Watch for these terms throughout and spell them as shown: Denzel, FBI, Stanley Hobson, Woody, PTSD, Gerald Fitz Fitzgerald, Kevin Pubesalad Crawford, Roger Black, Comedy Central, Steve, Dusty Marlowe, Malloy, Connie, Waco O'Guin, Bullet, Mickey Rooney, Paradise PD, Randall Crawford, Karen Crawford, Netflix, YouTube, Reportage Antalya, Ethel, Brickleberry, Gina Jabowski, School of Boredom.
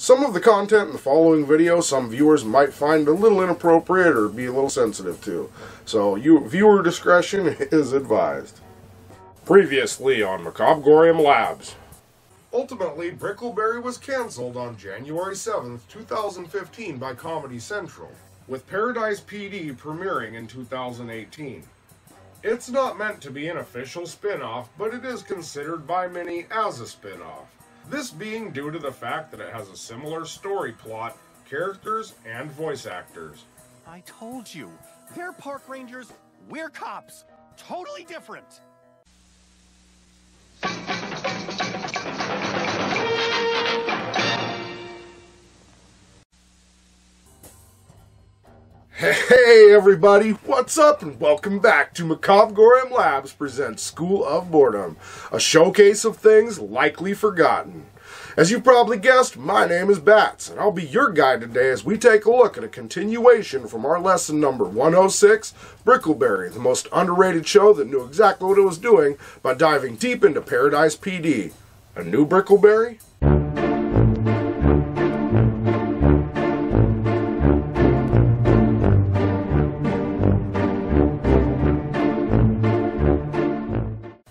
Some of the content in the following video some viewers might find a little inappropriate or be a little sensitive to, so viewer discretion is advised. Previously on Macabre Labs. Ultimately, Brickleberry was cancelled on January 7th, 2015 by Comedy Central, with Paradise PD premiering in 2018. It's not meant to be an official spin-off, but it is considered by many as a spin-off. This being due to the fact that it has a similar story plot, characters, and voice actors. I told you, they're park rangers, we're cops. Totally different. Hey everybody, what's up and welcome back to Macabre Labs presents School of Boredom, a showcase of things likely forgotten. As you probably guessed, my name is Bats, and I'll be your guide today as we take a look at a continuation from our lesson number 106, Brickleberry, the most underrated show that knew exactly what it was doing by diving deep into Paradise PD. A new Brickleberry?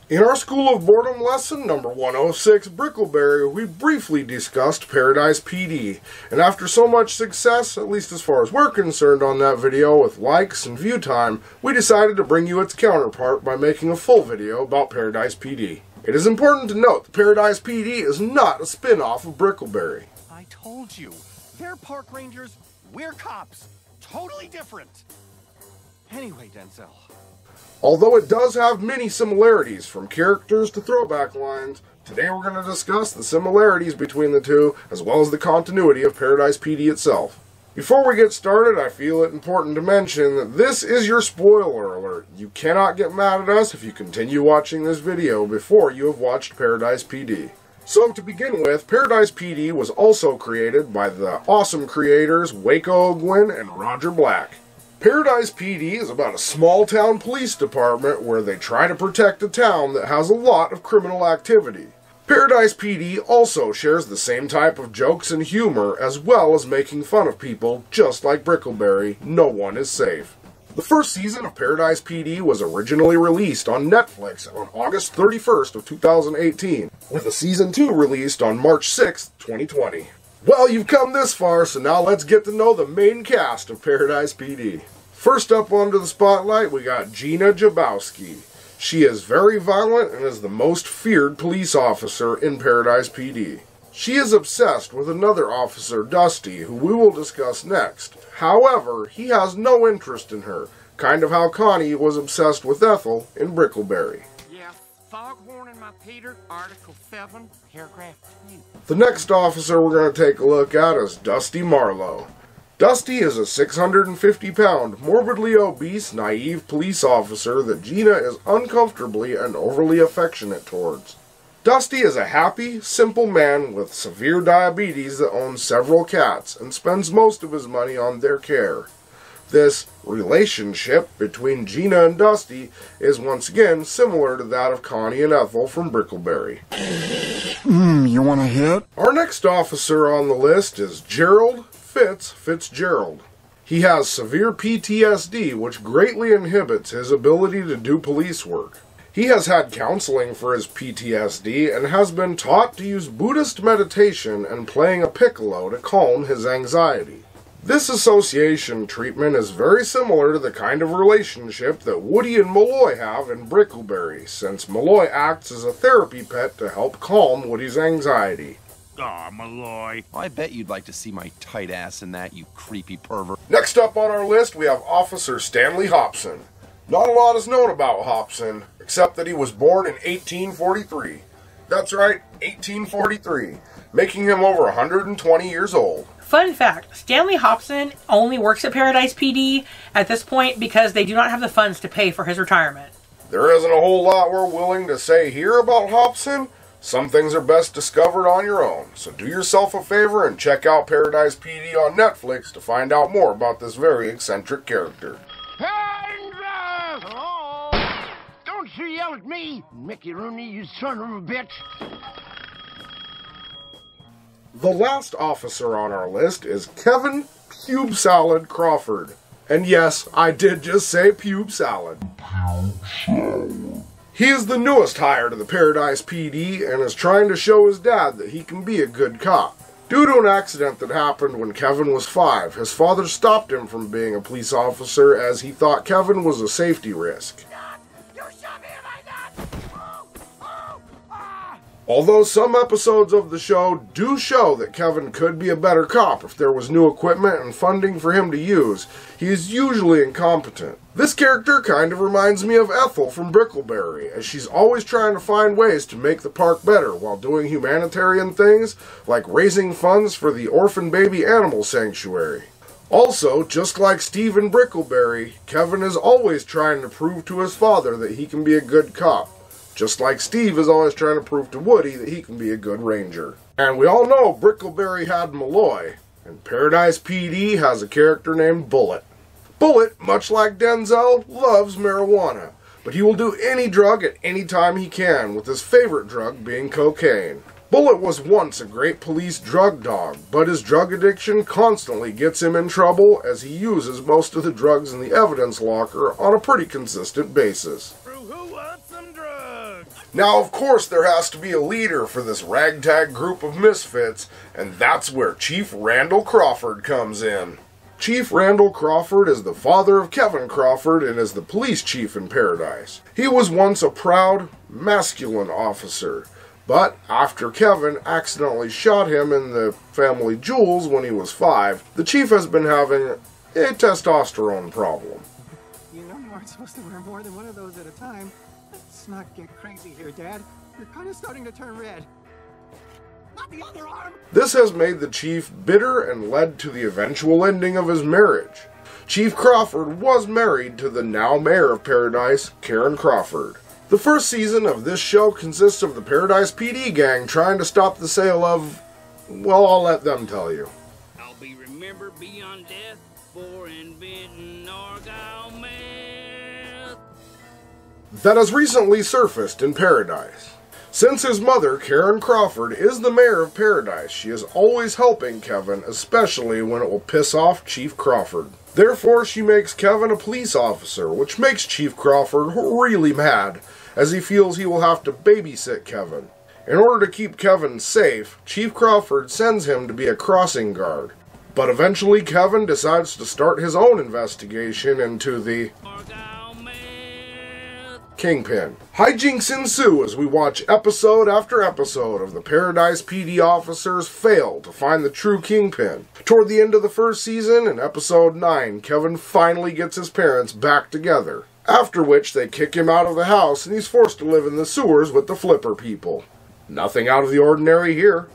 In our School of Boredom lesson number 106, Brickleberry, we briefly discussed Paradise PD, and after so much success, at least as far as we're concerned on that video, with likes and view time, we decided to bring you its counterpart by making a full video about Paradise PD. It is important to note that Paradise PD is not a spin-off of Brickleberry. I told you, they're park rangers, we're cops. Totally different. Anyway, Denzel. Although it does have many similarities, from characters to throwback lines, today we're going to discuss the similarities between the two, as well as the continuity of Paradise PD itself. Before we get started, I feel it important to mention that this is your spoiler alert. You cannot get mad at us if you continue watching this video before you have watched Paradise PD. So to begin with, Paradise PD was also created by the awesome creators Waco O'Guin and Roger Black. Paradise PD is about a small-town police department where they try to protect a town that has a lot of criminal activity. Paradise PD also shares the same type of jokes and humor, as well as making fun of people. Just like Brickleberry, no one is safe. The first season of Paradise PD was originally released on Netflix on August 31st of 2018, with a season 2 released on March 6th, 2020. Well, you've come this far, so now let's get to know the main cast of Paradise PD. First up under the spotlight, we got Gina Jabowski. She is very violent and is the most feared police officer in Paradise PD. She is obsessed with another officer, Dusty, who we will discuss next. However, he has no interest in her, kind of how Connie was obsessed with Ethel in Brickleberry. Foghorn in my Peter, Article 7, Paragraph 2. The next officer we're going to take a look at is Dusty Marlowe. Dusty is a 650-pound, morbidly obese, naive police officer that Gina is uncomfortably and overly affectionate towards. Dusty is a happy, simple man with severe diabetes that owns several cats and spends most of his money on their care. This relationship between Gina and Dusty is once again similar to that of Connie and Ethel from Brickleberry. You want a hit? Our next officer on the list is Gerald Fitz Fitzgerald. He has severe PTSD, which greatly inhibits his ability to do police work. He has had counseling for his PTSD and has been taught to use Buddhist meditation and playing a piccolo to calm his anxiety. This association treatment is very similar to the kind of relationship that Woody and Malloy have in Brickleberry, since Malloy acts as a therapy pet to help calm Woody's anxiety. Aw, Malloy. I bet you'd like to see my tight ass in that, you creepy pervert. Next up on our list, we have Officer Stanley Hobson. Not a lot is known about Hobson, except that he was born in 1843. That's right, 1843, making him over 120 years old. Fun fact, Stanley Hobson only works at Paradise PD at this point because they do not have the funds to pay for his retirement. There isn't a whole lot we're willing to say here about Hobson. Some things are best discovered on your own, so do yourself a favor and check out Paradise PD on Netflix to find out more about this very eccentric character. Oh, don't you yell at me, Mickey Rooney, you son of a bitch! The last officer on our list is Kevin Pubesalad Crawford. And yes, I did just say pube salad. He is the newest hire to the Paradise PD and is trying to show his dad that he can be a good cop. Due to an accident that happened when Kevin was 5, his father stopped him from being a police officer as he thought Kevin was a safety risk. Although some episodes of the show do show that Kevin could be a better cop if there was new equipment and funding for him to use, he is usually incompetent. This character kind of reminds me of Ethel from Brickleberry, as she's always trying to find ways to make the park better while doing humanitarian things like raising funds for the orphan baby animal sanctuary. Also, just like Steve and Brickleberry, Kevin is always trying to prove to his father that he can be a good cop. Just like Steve is always trying to prove to Woody that he can be a good ranger. And we all know Brickleberry had Malloy, and Paradise PD has a character named Bullet. Bullet, much like Denzel, loves marijuana, but he will do any drug at any time he can, with his favorite drug being cocaine. Bullet was once a great police drug dog, but his drug addiction constantly gets him in trouble as he uses most of the drugs in the evidence locker on a pretty consistent basis. Now, of course, there has to be a leader for this ragtag group of misfits, and that's where Chief Randall Crawford comes in. Chief Randall Crawford is the father of Kevin Crawford and is the police chief in Paradise. He was once a proud, masculine officer, but after Kevin accidentally shot him in the family jewels when he was 5, the chief has been having a testosterone problem. You know you aren't supposed to wear more than one of those at a time. Let's not get crazy here, Dad. You're kind of starting to turn red. Not the other arm! This has made the chief bitter and led to the eventual ending of his marriage. Chief Crawford was married to the now mayor of Paradise, Karen Crawford. The first season of this show consists of the Paradise PD gang trying to stop the sale of... well, I'll let them tell you. I'll be remembered beyond death for inventing Argyle meth. That has recently surfaced in Paradise. Since his mother, Karen Crawford, is the mayor of Paradise, she is always helping Kevin, especially when it will piss off Chief Crawford. Therefore, she makes Kevin a police officer, which makes Chief Crawford really mad, as he feels he will have to babysit Kevin. In order to keep Kevin safe, Chief Crawford sends him to be a crossing guard. But eventually, Kevin decides to start his own investigation into the... Kingpin. Hijinks ensue as we watch episode after episode of the Paradise PD officers fail to find the true Kingpin. Toward the end of the first season, in episode 9, Kevin finally gets his parents back together, after which they kick him out of the house and he's forced to live in the sewers with the flipper people. Nothing out of the ordinary here.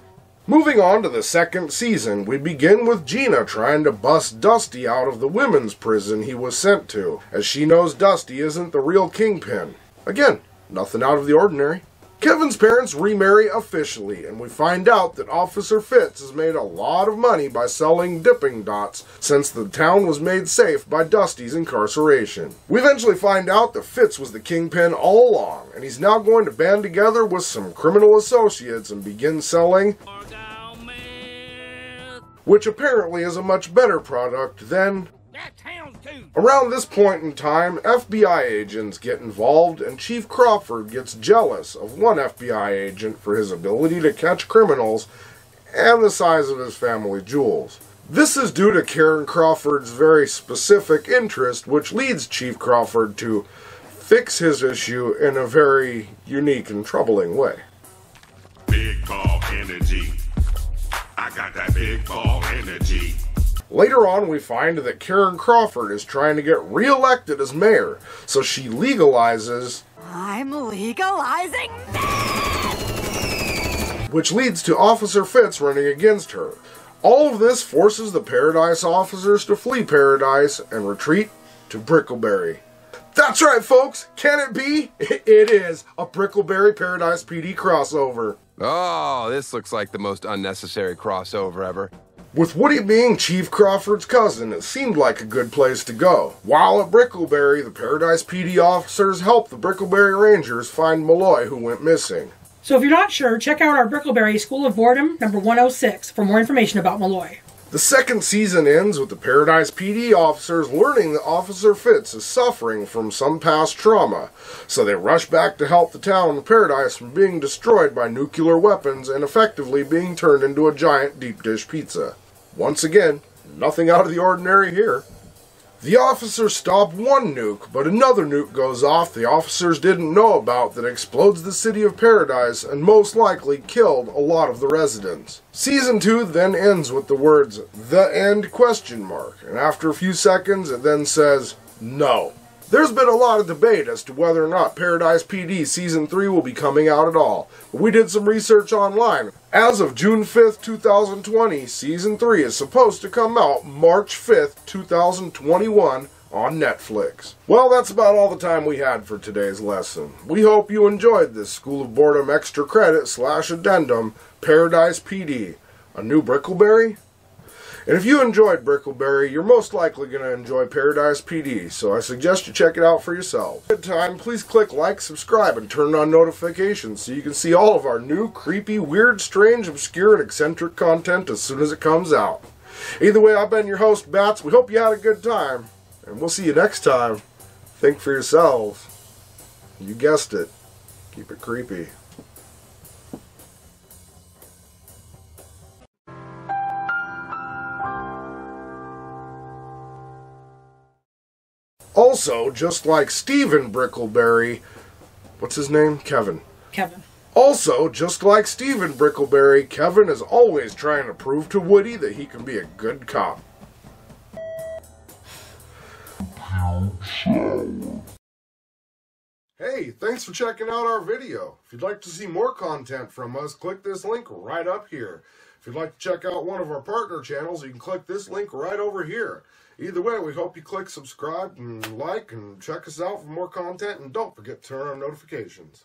Moving on to the second season, we begin with Gina trying to bust Dusty out of the women's prison he was sent to, as she knows Dusty isn't the real Kingpin. Again, nothing out of the ordinary. Kevin's parents remarry officially, and we find out that Officer Fitz has made a lot of money by selling dipping dots since the town was made safe by Dusty's incarceration. We eventually find out that Fitz was the Kingpin all along, and he's now going to band together with some criminal associates and begin selling... which apparently is a much better product than... that town too. Around this point in time, FBI agents get involved and Chief Crawford gets jealous of one FBI agent for his ability to catch criminals and the size of his family jewels. This is due to Karen Crawford's very specific interest, which leads Chief Crawford to fix his issue in a very unique and troubling way. Big ball energy. I got that big ball energy. Later on, we find that Karen Crawford is trying to get re-elected as mayor, so she legalizes... I'm legalizing meth! Which leads to Officer Fitz running against her. All of this forces the Paradise officers to flee Paradise and retreat to Brickleberry. That's right, folks! Can it be? It is a Brickleberry Paradise PD crossover. Oh, this looks like the most unnecessary crossover ever. With Woody being Chief Crawford's cousin, it seemed like a good place to go. While at Brickleberry, the Paradise PD officers help the Brickleberry Rangers find Malloy, who went missing. So if you're not sure, check out our Brickleberry School of Boredom number 106 for more information about Malloy. The second season ends with the Paradise PD officers learning that Officer Fitz is suffering from some past trauma, so they rush back to help the town of Paradise from being destroyed by nuclear weapons and effectively being turned into a giant deep dish pizza. Once again, nothing out of the ordinary here. The officers stop one nuke, but another nuke goes off the officers didn't know about that explodes the city of Paradise and most likely killed a lot of the residents. Season 2 then ends with the words, "The end?" And after a few seconds it then says, "No." There's been a lot of debate as to whether or not Paradise PD Season 3 will be coming out at all, but we did some research online. As of June 5th, 2020, Season 3 is supposed to come out March 5th, 2021 on Netflix. Well, that's about all the time we had for today's lesson. We hope you enjoyed this School of Boredom Extra Credit / Addendum Paradise PD, a new Brickleberry? And if you enjoyed Brickleberry, you're most likely going to enjoy Paradise PD, so I suggest you check it out for yourself. Good time, please click like, subscribe, and turn on notifications so you can see all of our new, creepy, weird, strange, obscure, and eccentric content as soon as it comes out. Either way, I've been your host, Bats. We hope you had a good time, and we'll see you next time. Think for yourselves. You guessed it. Keep it creepy. Also, just like Steve in Brickleberry, what's his name? Kevin. Kevin. Also, just like Steve in Brickleberry, Kevin is always trying to prove to Woody that he can be a good cop. Hey, thanks for checking out our video. If you'd like to see more content from us, click this link right up here. If you'd like to check out one of our partner channels, you can click this link right over here. Either way, we hope you click subscribe and like and check us out for more content, and don't forget to turn on notifications.